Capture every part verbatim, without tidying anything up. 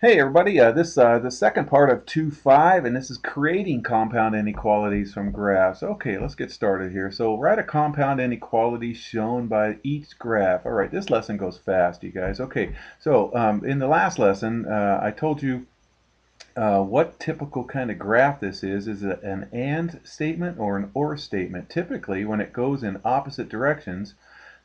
Hey everybody, uh, this is uh, the second part of two point five, and this is creating compound inequalities from graphs. Okay, let's get started here. So write a compound inequality shown by each graph. All right, this lesson goes fast, you guys. Okay, so um, in the last lesson, uh, I told you Uh, what typical kind of graph this is, is it an AND statement or an OR statement? Typically, when it goes in opposite directions,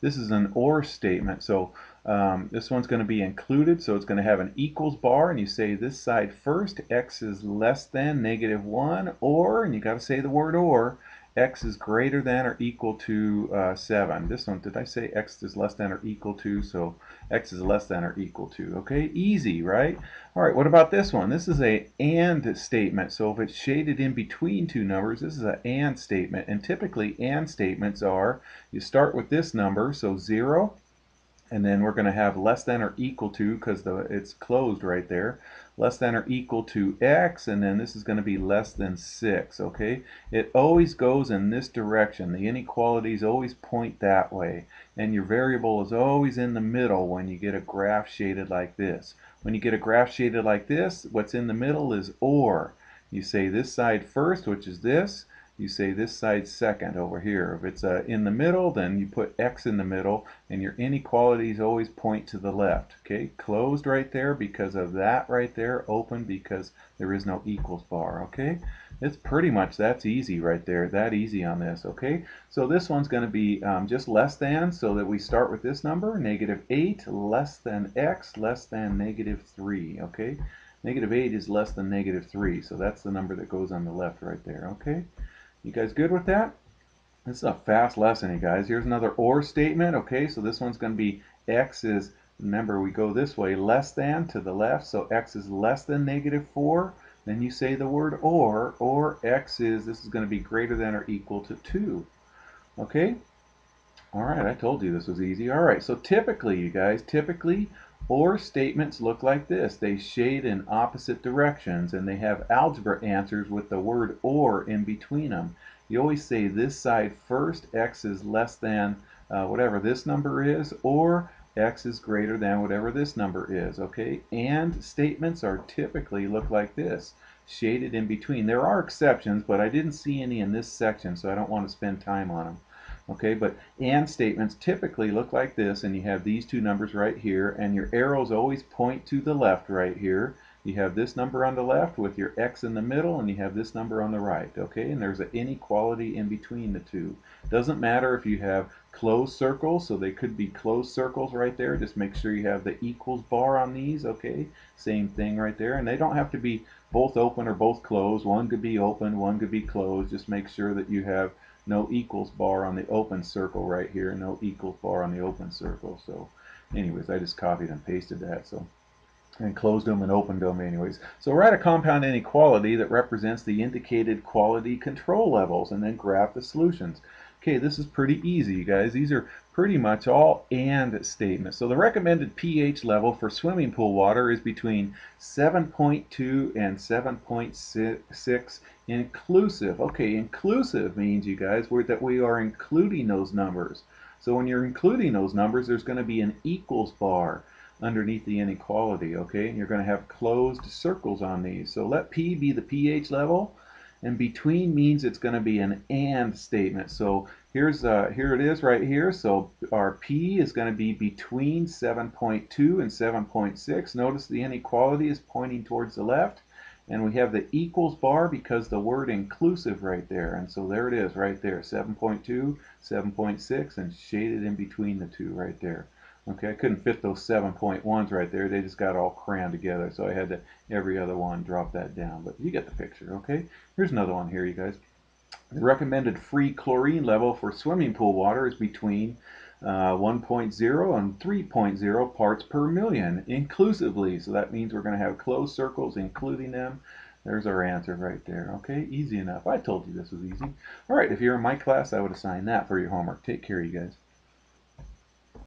this is an OR statement. So um, this one's going to be included, so it's going to have an equals bar, and you say this side first, x is less than negative one, or, and you got to say the word or, x is greater than or equal to uh, seven. This one, did I say x is less than or equal to? So x is less than or equal to. Okay, easy, right? All right, what about this one? This is a AND statement. So if it's shaded in between two numbers, this is an AND statement. And typically AND statements are, you start with this number, so zero, and then we're going to have less than or equal to, because the it's closed right there, less than or equal to x, and then this is going to be less than six, okay? It always goes in this direction. The inequalities always point that way, and your variable is always in the middle when you get a graph shaded like this. When you get a graph shaded like this, what's in the middle is OR. You say this side first, which is this. You say this side second over here. If it's uh, in the middle, then you put x in the middle, and your inequalities always point to the left. Okay, closed right there because of that right there, open because there is no equals bar. Okay, it's pretty much, that's easy right there, that easy on this. Okay, so this one's going to be um, just less than, so that we start with this number, negative eight, less than x, less than negative three. Okay, negative eight is less than negative three, so that's the number that goes on the left right there. Okay. You guys good with that? This is a fast lesson, you guys. Here's another OR statement. Okay, so this one's going to be x is, remember we go this way, less than to the left, so x is less than negative four. Then you say the word or, or x is, this is going to be greater than or equal to two. Okay? All right, I told you this was easy. All right, so typically, you guys, typically, OR statements look like this. They shade in opposite directions, and they have algebra answers with the word OR in between them. You always say this side first, x is less than uh, whatever this number is, or x is greater than whatever this number is. Okay, AND statements are typically look like this, shaded in between. There are exceptions, but I didn't see any in this section, so I don't want to spend time on them. Okay, but AND statements typically look like this, and you have these two numbers right here, and your arrows always point to the left right here. You have this number on the left with your x in the middle, and you have this number on the right, okay? And there's an inequality in between the two. Doesn't matter if you have closed circles, so they could be closed circles right there. Just make sure you have the equals bar on these, okay? Same thing right there, and they don't have to be both open or both closed. One could be open, one could be closed. Just make sure that you have no equals bar on the open circle right here, no equals bar on the open circle. So anyways, I just copied and pasted that, so, and closed them and opened them anyways. So write a compound inequality that represents the indicated quality control levels, and then graph the solutions. Okay, this is pretty easy, you guys. These are pretty much all AND statements. So the recommended pH level for swimming pool water is between seven point two and seven point six inclusive. Okay, inclusive means, you guys, we're, that we are including those numbers. So when you're including those numbers, there's going to be an equals bar underneath the inequality, okay? And you're going to have closed circles on these. So let P be the pH level. And between means it's going to be an AND statement. So here's uh, here it is right here. So our P is going to be between seven point two and seven point six. Notice the inequality is pointing towards the left. And we have the equals bar because the word inclusive right there. And so there it is right there, seven point two, seven point six, and shaded in between the two right there. Okay, I couldn't fit those seven point ones right there. They just got all crammed together, so I had to, every other one, drop that down. But you get the picture, okay? Here's another one here, you guys. The recommended free chlorine level for swimming pool water is between uh, one point zero and three point zero parts per million, inclusively. So that means we're going to have closed circles, including them. There's our answer right there, okay? Easy enough. I told you this was easy. All right, if you're in my class, I would assign that for your homework. Take care, you guys.